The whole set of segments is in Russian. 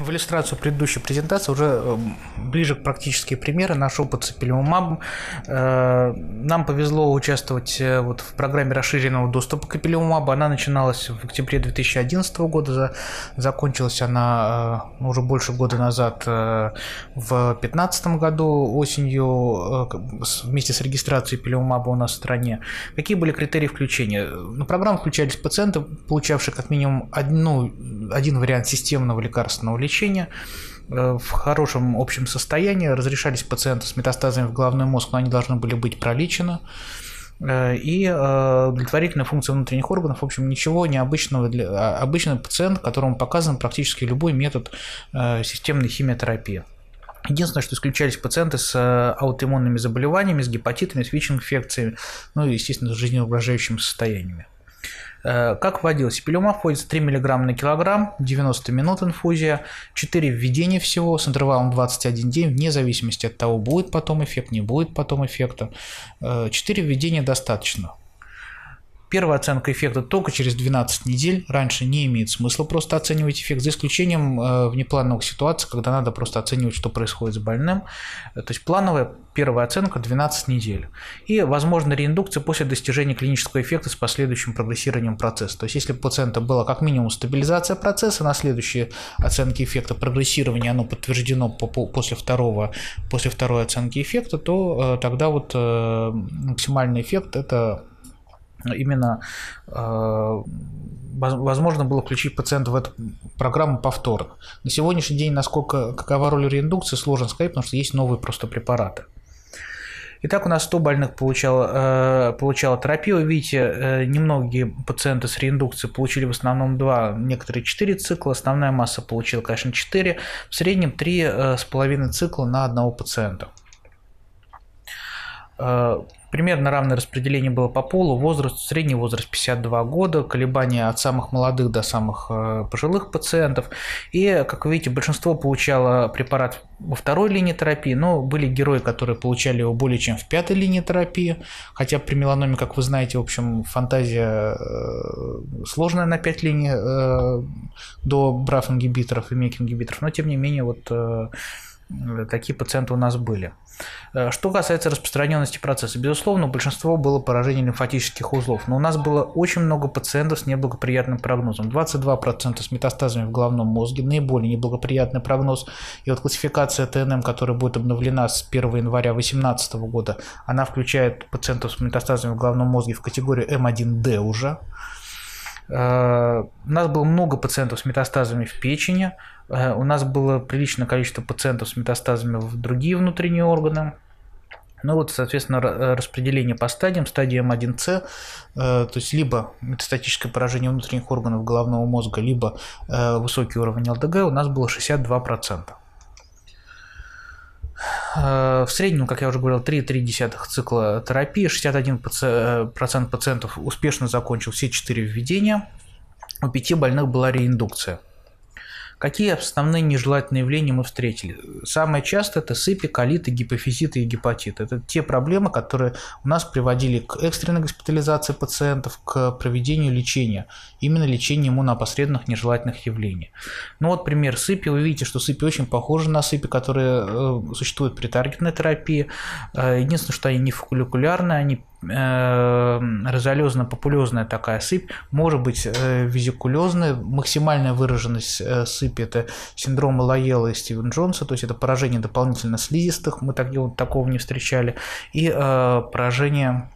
в иллюстрацию предыдущей презентации уже ближе к практические примеры. Наш опыт с ипилимумабом. Нам повезло участвовать вот в программе расширенного доступа к ипилимумабу. Она начиналась в октябре 2011 года, закончилась она уже больше года назад, в 2015 году осенью, вместе с регистрацией ипилимумаба у нас в стране. Какие были критерии включения? На программу включались пациенты, получавшие как минимум один вариант системного лекарственного лечения, в хорошем общем состоянии. Разрешались пациенты с метастазами в головной мозг, но они должны были быть пролечены. И удовлетворительная функция внутренних органов, в общем, ничего необычного для обычного пациента, которому показан практически любой метод системной химиотерапии. Единственное, что исключались пациенты с аутоиммунными заболеваниями, с гепатитами, с ВИЧ-инфекциями, ну и, естественно, с жизнеугрожающими состояниями. Как вводилось? Ипилимумаб вводится 3 мг на килограмм, 90 минут инфузия, 4 введения всего с интервалом 21 день, вне зависимости от того, будет потом эффект, не будет потом эффекта. 4 введения достаточно. Первая оценка эффекта только через 12 недель, раньше не имеет смысла просто оценивать эффект, за исключением внеплановых ситуаций, когда надо просто оценивать, что происходит с больным. То есть плановая первая оценка 12 недель. И возможна реиндукция после достижения клинического эффекта с последующим прогрессированием процесса. То есть если у пациента была как минимум стабилизация процесса, на следующие оценки эффекта прогрессирование оно подтверждено после второй оценки эффекта, то тогда вот максимальный эффект – это… Именно возможно было включить пациента в эту программу повторно. На сегодняшний день, какова роль реиндукции, сложно сказать, потому что есть новые просто препараты. Итак, у нас 100 больных получало терапию. Видите, немногие пациенты с реиндукцией получили в основном 2, некоторые 4 цикла. Основная масса получила, конечно, 4. В среднем 3,5 цикла на одного пациента. Примерно равное распределение было по полу, возраст, средний возраст 52 года, колебания от самых молодых до самых пожилых пациентов. И, как вы видите, большинство получало препарат во второй линии терапии, но были герои, которые получали его более чем в 5-й линии терапии. Хотя при меланоме, как вы знаете, в общем, фантазия сложная на 5 линий до браф-ингибиторов и мек-ингибиторов, но тем не менее вот… Такие пациенты у нас были. Что касается распространенности процесса, безусловно, большинство было поражение лимфатических узлов, но у нас было очень много пациентов с неблагоприятным прогнозом. 22% с метастазами в головном мозге, наиболее неблагоприятный прогноз. И вот классификация ТНМ, которая будет обновлена с 1 января 2018 года, она включает пациентов с метастазами в головном мозге в категорию М1Д уже. У нас было много пациентов с метастазами в печени, у нас было приличное количество пациентов с метастазами в другие внутренние органы. Ну вот, соответственно, распределение по стадиям. Стадия М1С, то есть либо метастатическое поражение внутренних органов головного мозга, либо высокий уровень ЛДГ, у нас было 62%. В среднем, как я уже говорил, 3,3 цикла терапии, 61% пациентов успешно закончил все 4 введения, у 5 больных была реиндукция. Какие основные нежелательные явления мы встретили? Самое частое – это сыпи, колиты, гипофизиты и гепатиты. Это те проблемы, которые у нас приводили к экстренной госпитализации пациентов, к проведению лечения, именно лечения иммунопосредственных нежелательных явлений. Ну вот пример сыпи. Вы видите, что сыпи очень похожи на сыпи, которые существуют при таргетной терапии. Единственное, что они не фолликулярные, они розолезно-популезная такая сыпь, может быть визикулезная. Максимальная выраженность сыпи – это синдром Лайелла и Стивена Джонса, то есть это поражение дополнительно слизистых, мы такого не встречали, и поражение…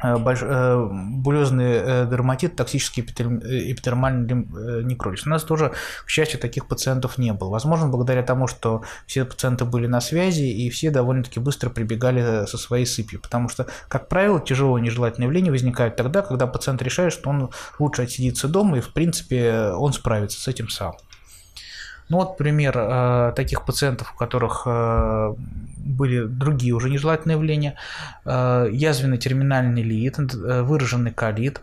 булезный дерматит, токсический эпидермальный некролиз. У нас тоже, к счастью, таких пациентов не было. Возможно, благодаря тому, что все пациенты были на связи и все довольно-таки быстро прибегали со своей сыпью, потому что, как правило, тяжелые нежелательные явления возникают тогда, когда пациент решает, что он лучше отсидится дома и, в принципе, он справится с этим сам. Ну вот пример таких пациентов, у которых были другие уже нежелательные явления. Язвенный терминальный лид, выраженный колит.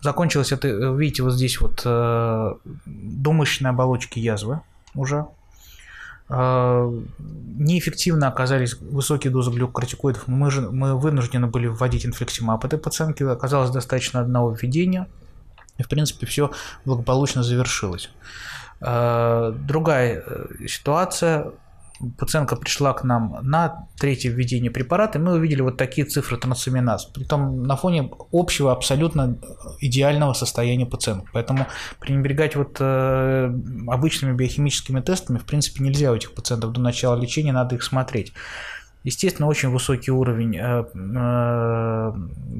Закончилось это, видите, вот здесь вот до мышечной оболочки язвы уже. Неэффективно оказались высокие дозы глюкокортикоидов. Мы вынуждены были вводить инфликсимаб этой пациентке. Оказалось достаточно одного введения. И, в принципе, все благополучно завершилось. Другая ситуация. Пациентка пришла к нам на третье введение препарата, и мы увидели вот такие цифры трансаминаз, притом на фоне общего абсолютно идеального состояния пациентки. Поэтому пренебрегать вот обычными биохимическими тестами в принципе нельзя у этих пациентов до начала лечения, надо их смотреть. Естественно, очень высокий уровень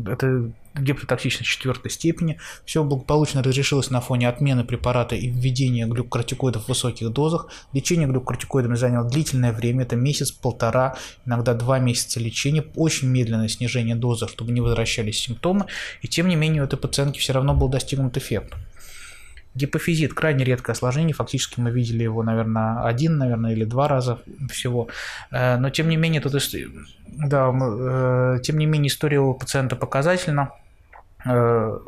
это гепатотоксичность 4 степени. Все благополучно разрешилось на фоне отмены препарата и введения глюкокортикоидов в высоких дозах. Лечение глюкокортикоидами заняло длительное время, это месяц, полтора, иногда 2 месяца лечения. Очень медленное снижение дозы, чтобы не возвращались симптомы. И тем не менее у этой пациентки все равно был достигнут эффект. Гипофизит – крайне редкое осложнение, фактически мы видели его, наверное, 1 или 2 раза всего, но тем не менее, тем не менее история у пациента показательна. Что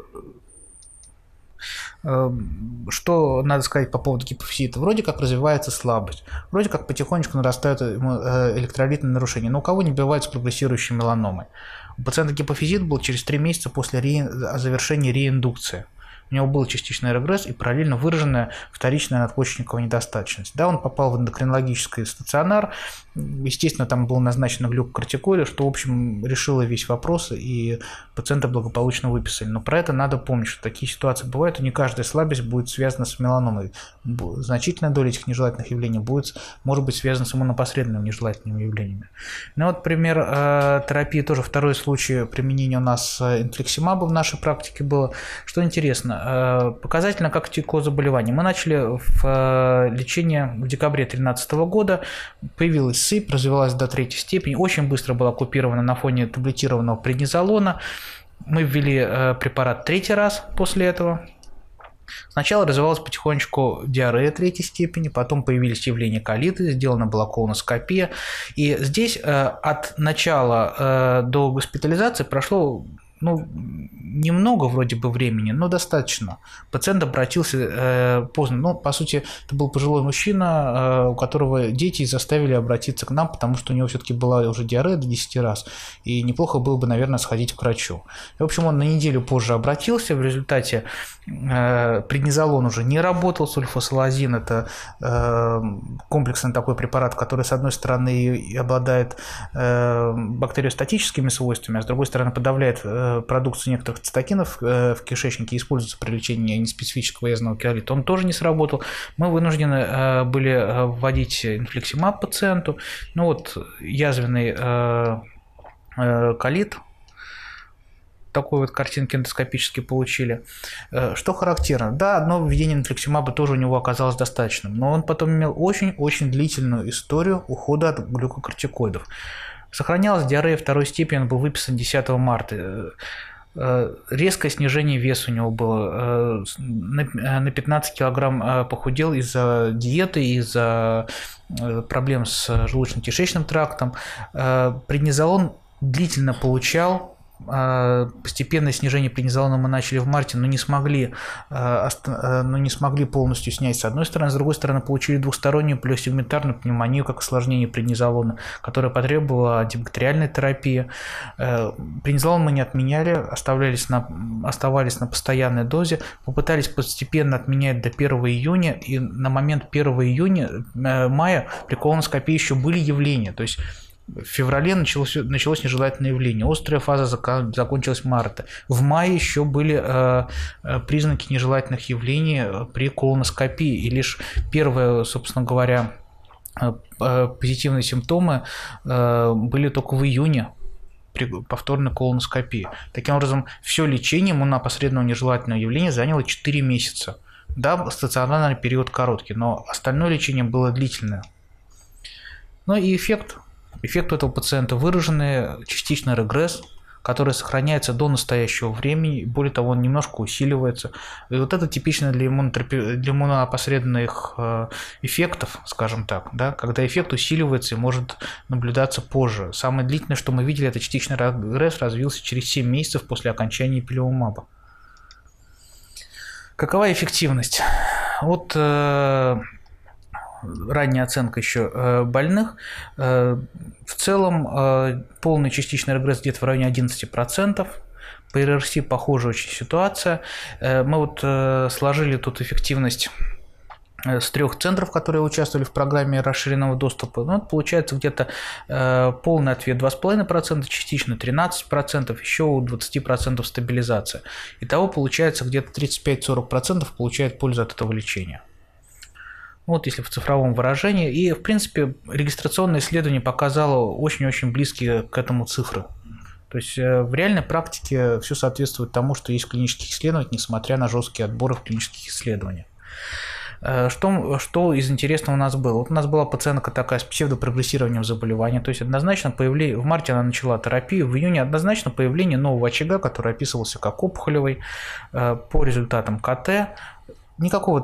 надо сказать по поводу гипофизита? Вроде как развивается слабость, вроде как потихонечку нарастают электролитные нарушения, но у кого не бывает с прогрессирующей меланомой? У пациента гипофизит был через 3 месяца после завершения реиндукции. У него был частичный регресс и параллельно выраженная вторичная надпочечниковая недостаточность. Да, он попал в эндокринологический стационар, естественно, там было назначено глюкокортикоиды, что, в общем, решило весь вопрос, и пациента благополучно выписали. Но про это надо помнить, что такие ситуации бывают, и не каждая слабость будет связана с меланомой. Значительная доля этих нежелательных явлений может быть связана с иммунопосредственными нежелательными явлениями. Ну вот пример терапии, тоже второй случай применения у нас инфликсимаба в нашей практике было. Что интересно, показательно как тико заболевание. Мы начали лечение в декабре 2013 года, появилась сыпь, развилась до 3 степени, очень быстро была купирована на фоне таблетированного преднизолона. Мы ввели препарат 3-й раз после этого. Сначала развивалась потихонечку диарея 3-й степени, потом появились явления колиты, сделана была колоноскопия. И здесь от начала до госпитализации прошло немного вроде бы времени, но достаточно. Пациент обратился поздно. По сути, это был пожилой мужчина, у которого дети заставили обратиться к нам, потому что у него все-таки была уже диарея до 10 раз, и неплохо было бы, наверное, сходить к врачу. В общем, он на неделю позже обратился, в результате преднизолон уже не работал, сульфосалазин – это комплексный такой препарат, который, с одной стороны, обладает бактериостатическими свойствами, а с другой стороны, подавляет продукцию некоторых цитокинов в кишечнике, используется при лечении неспецифического язвенного колита, он тоже не сработал. Мы вынуждены были вводить инфликсимаб пациенту. Язвенный колит, такой вот картинки эндоскопически получили. Что характерно, да, одно введение инфликсимаба тоже у него оказалось достаточным, но он потом имел очень-очень длительную историю ухода от глюкокортикоидов. Сохранялась диарея 2-й степени, он был выписан 10 марта. Резкое снижение веса у него было. На 15 килограмм похудел из-за диеты, из-за проблем с желудочно-кишечным трактом. Преднизолон длительно получал. Постепенное снижение преднизолона мы начали в марте, но не смогли полностью снять с одной стороны, с другой стороны получили двухстороннюю плиосегментарную пневмонию как осложнение преднизолона, которое потребовало антибактериальной терапии. Преднизолон мы не отменяли, оставались на постоянной дозе, попытались постепенно отменять до 1 июня, и на момент 1 мая при колоноскопии еще были явления, то есть в феврале началось нежелательное явление, острая фаза закончилась в марте. В мае еще были признаки нежелательных явлений при колоноскопии, и лишь первые, собственно говоря, позитивные симптомы были только в июне при повторной колоноскопии. Таким образом, все лечение иммунопосредственного нежелательного явления заняло 4 месяца. Да, стационарный период короткий, но остальное лечение было длительное. Ну и эффект у этого пациента выраженный, частичный регресс, который сохраняется до настоящего времени, более того, он немножко усиливается. И вот это типично для иммунопосредственных эффектов, скажем так, да, когда эффект усиливается и может наблюдаться позже. Самое длительное, что мы видели, это частичный регресс развился через 7 месяцев после окончания ипилимумаба. Какова эффективность? Вот ранняя оценка еще больных. В целом полный частичный регресс где-то в районе 11%. По РРСИ похожая очень ситуация. Мы сложили тут эффективность с трех центров, которые участвовали в программе расширенного доступа, ну, получается где-то полный ответ 2,5%, частично 13%, еще у 20% стабилизация. Итого получается где-то 35-40% получает пользу от этого лечения. Вот если в цифровом выражении. И в принципе регистрационное исследование показало очень-очень близкие к этому цифры. То есть в реальной практике все соответствует тому, что есть в клинических исследованиях, несмотря на жесткие отборы в клинических исследованиях. Что из интересного у нас было? Вот у нас была пациентка такая с псевдопрогрессированием заболевания, то есть однозначно появление, в марте она начала терапию, в июне однозначно появление нового очага, который описывался как опухолевый, по результатам КТ. Никакого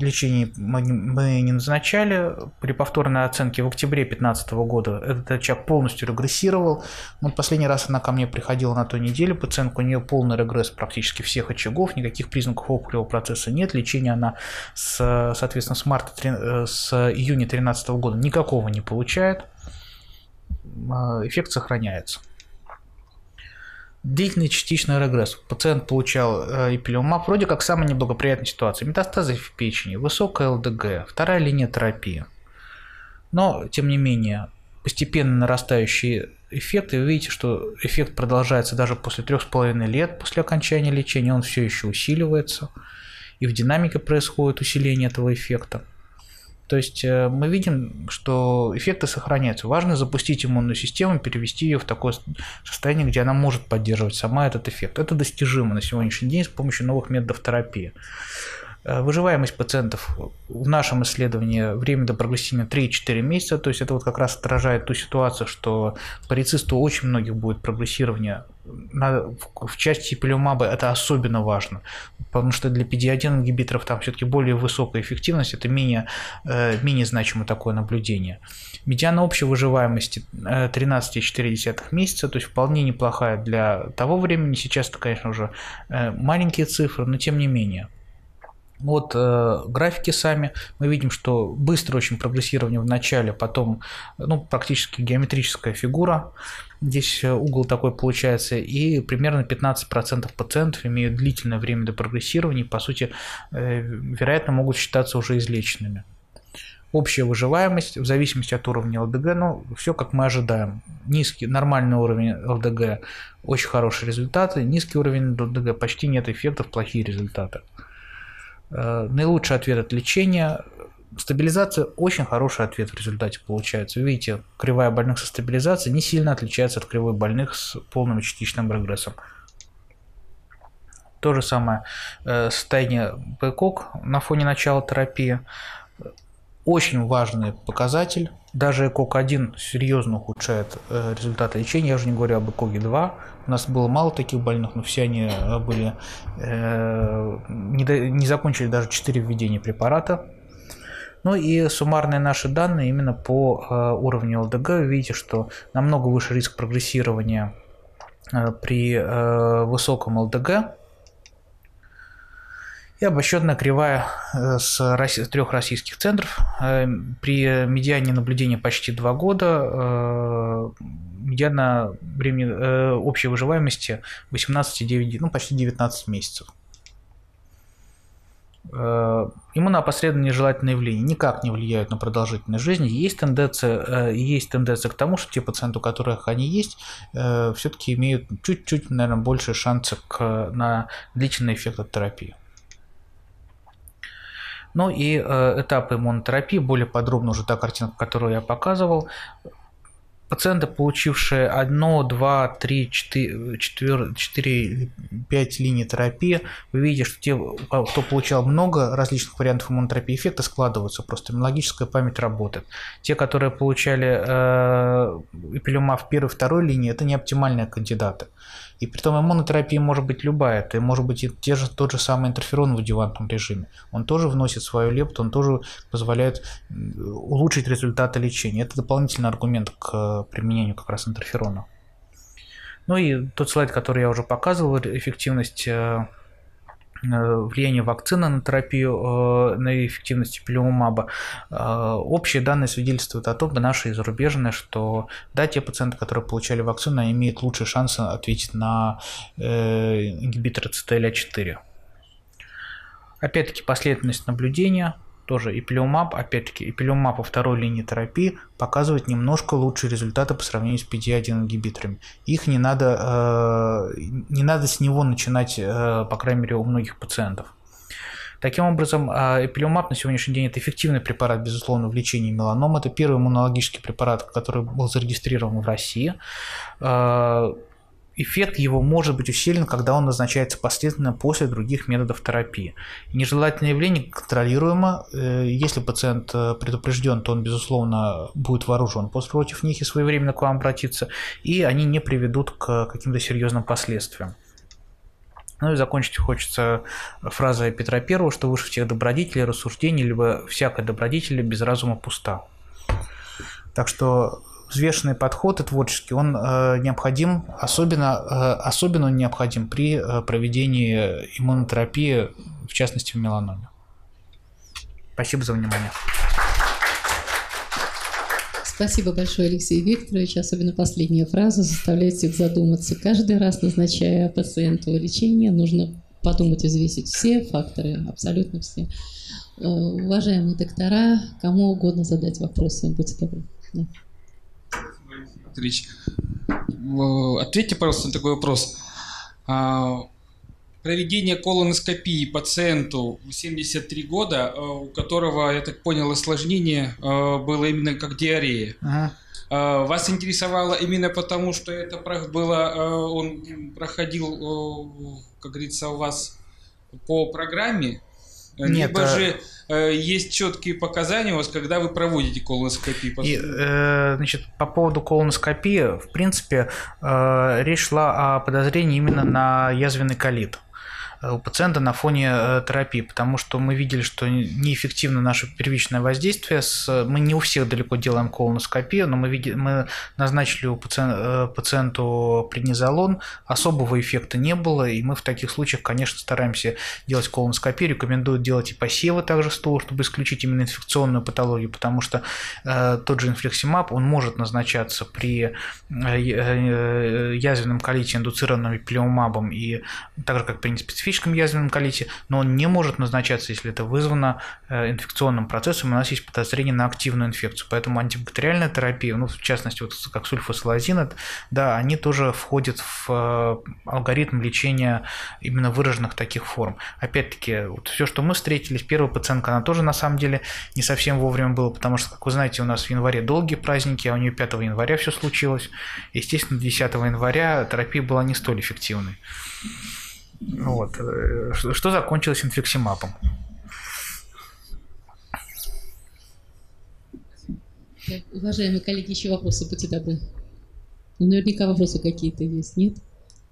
лечения мы не назначали. При повторной оценке в октябре 2015 года этот очаг полностью регрессировал. Вот последний раз она ко мне приходила на той неделе, пациентка, у нее полный регресс практически всех очагов, никаких признаков опухолевого процесса нет. Лечения она, соответственно, с июня 2013 года никакого не получает. Эффект сохраняется. Длительный частичный регресс. Пациент получал ипилимумаб вроде как самая неблагоприятная ситуация. Метастазы в печени, высокая ЛДГ, вторая линия терапии. Но, тем не менее, постепенно нарастающие эффекты. Вы видите, что эффект продолжается даже после 3,5 лет после окончания лечения. Он все еще усиливается. И в динамике происходит усиление этого эффекта. То есть мы видим, что эффекты сохраняются. Важно запустить иммунную систему, перевести ее в такое состояние, где она может поддерживать сама этот эффект. Это достижимо на сегодняшний день с помощью новых методов терапии. Выживаемость пациентов в нашем исследовании время до прогрессирования 3-4 месяца. То есть это вот как раз отражает ту ситуацию, что по рецисту очень многих будет прогрессирование. В части ипилимумаба это особенно важно, потому что для ПД-1-ингибиторов там все-таки более высокая эффективность, это менее значимо такое наблюдение. Медиана общей выживаемости 13,4 месяца, то есть вполне неплохая для того времени. Сейчас это, конечно, уже маленькие цифры, но тем не менее. Вот графики сами, мы видим, что быстро очень прогрессирование в начале, потом практически геометрическая фигура, здесь угол такой получается, и примерно 15% пациентов имеют длительное время до прогрессирования и, по сути, вероятно, могут считаться уже излеченными. Общая выживаемость в зависимости от уровня ЛДГ, все как мы ожидаем. Низкий, нормальный уровень ЛДГ, очень хорошие результаты, низкий уровень ЛДГ, почти нет эффектов, плохие результаты. Наилучший ответ от лечения. Стабилизация очень хороший ответ в результате получается. Вы видите, кривая больных со стабилизацией не сильно отличается от кривой больных с полным и частичным регрессом. То же самое состояние ЭКОГ на фоне начала терапии. Очень важный показатель. Даже ЭКОГ-1 серьезно ухудшает результаты лечения. Я уже не говорю об ЭКОГе-2. У нас было мало таких больных, но все они были, не закончили даже 4 введения препарата. Ну и суммарные наши данные именно по уровню ЛДГ. Вы видите, что намного выше риск прогрессирования при высоком ЛДГ. И обобщенная кривая с 3 российских центров. При медиане наблюдения почти 2 года, медиана времени общей выживаемости 18,9, почти 19 месяцев. Иммуноопосредованные нежелательные явления никак не влияют на продолжительность жизни. Есть тенденция к тому, что те пациенты, у которых они есть, все-таки имеют чуть-чуть, наверное, больше шансов на длительный эффект от терапии. Ну и этапы иммунотерапии, более подробно уже та картинка, которую я показывал. Пациенты, получившие 1, 2, 3, 4, 5 линий терапии, вы видите, что те, кто получал много различных вариантов иммунотерапии, эффекты складываются, просто иммунологическая память работает. Те, которые получали ипилимумаб в 1-2 линии, это не оптимальные кандидаты. И при том иммунотерапия может быть любая, это может быть и тот же самый интерферон в адъювантном режиме. Он тоже вносит свою лепту, он тоже позволяет улучшить результаты лечения. Это дополнительный аргумент к применению как раз интерферона. Ну и тот слайд, который я уже показывал, эффективность влияния вакцины на терапию, на эффективность ипилимумаба. Общие данные свидетельствуют о том, и наши, и зарубежные, что да, те пациенты, которые получали вакцину, имеют лучшие шансы ответить на ингибиторы CTLA-4. Опять-таки последовательность наблюдения. тоже ипилимумаб, опять-таки ипилимумаб во второй линии терапии показывает немножко лучшие результаты по сравнению с ПД-1-ингибиторами. Их не надо с него начинать, по крайней мере у многих пациентов. Таким образом, ипилимумаб на сегодняшний день это эффективный препарат, безусловно, в лечении меланом. Это первый иммунологический препарат, который был зарегистрирован в России. Эффект его может быть усилен, когда он назначается последовательно после других методов терапии. Нежелательное явление контролируемо. Если пациент предупрежден, то он, безусловно, будет вооружен против них и своевременно к вам обратится, и они не приведут к каким-то серьезным последствиям. Ну и закончить хочется фразой Петра I, что выше всех добродетелей, рассуждений, либо всякая добродетель без разума пуста. Так что взвешенный подход и творческий, он необходим, особенно он необходим при проведении иммунотерапии, в частности в меланоме. Спасибо за внимание. Спасибо большое, Алексей Викторович. Особенно последняя фраза заставляет всех задуматься. Каждый раз, назначая пациенту лечение, нужно подумать, взвесить все факторы, абсолютно все. Уважаемые доктора, кому угодно задать вопросы, будьте добры. Ответьте, пожалуйста, на такой вопрос. Проведение колоноскопии пациенту 73 года, у которого, я так понял, осложнение было именно как диарея. Ага. Вас интересовало именно потому, что это было, он проходил, как говорится, у вас по программе? Нет, либо же есть четкие показания у вас, когда вы проводите колоноскопию? Значит, по поводу колоноскопии, в принципе, речь шла о подозрении именно на язвенный колит у пациента на фоне терапии, потому что мы видели, что неэффективно наше первичное воздействие. Мы не у всех далеко делаем колоноскопию, но мы назначили пациенту преднизолон, особого эффекта не было, и мы в таких случаях, конечно, стараемся делать колоноскопию, рекомендуют делать и посевы также стула, чтобы исключить именно инфекционную патологию, потому что тот же инфликсимаб, он может назначаться при язвенном колите, индуцированном ипилимумабом, и так же, как при неспецифическом язвенном колите, но он не может назначаться, если это вызвано инфекционным процессом, у нас есть подозрение на активную инфекцию, поэтому антибактериальная терапия, ну, в частности, вот как сульфосалазин, да, они тоже входят в алгоритм лечения именно выраженных таких форм. Опять-таки, вот все, что мы встретились, первая пациентка, она тоже, на самом деле, не совсем вовремя была, потому что, как вы знаете, у нас в январе долгие праздники, а у нее 5 января все случилось, естественно, 10 января терапия была не столь эффективной. Вот. Что закончилось инфликсимабом. Так, уважаемые коллеги, еще вопросы, будьте добры. Наверняка вопросы какие-то есть, нет?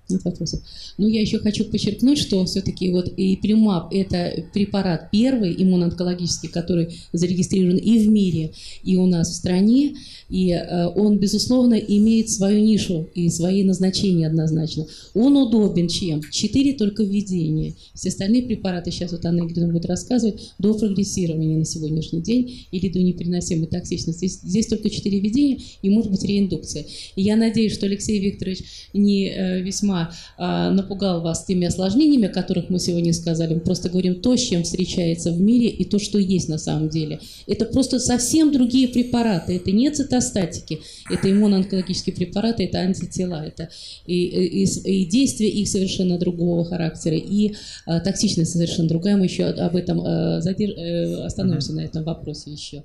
Нет вопросов. Ну, я еще хочу подчеркнуть, что все-таки вот ипилимумаб – это препарат первый иммуноонкологический, который зарегистрирован и в мире, и у нас в стране. И он, безусловно, имеет свою нишу и свои назначения однозначно. Он удобен чем? 4 только введения. Все остальные препараты, сейчас вот Анна Игоревна будет рассказывать, до прогрессирования на сегодняшний день или до непереносимой токсичности. Здесь только 4 введения и может быть реиндукция. И я надеюсь, что Алексей Викторович не весьма напугал вас теми осложнениями, о которых мы сегодня сказали. Мы просто говорим то, с чем встречается в мире и то, что есть на самом деле. Это просто совсем другие препараты. Это не цитостатики, это иммуноонкологические препараты, это антитела. Это и действие их совершенно другого характера, и токсичность совершенно другая. Мы еще об этом остановимся на этом вопросе еще.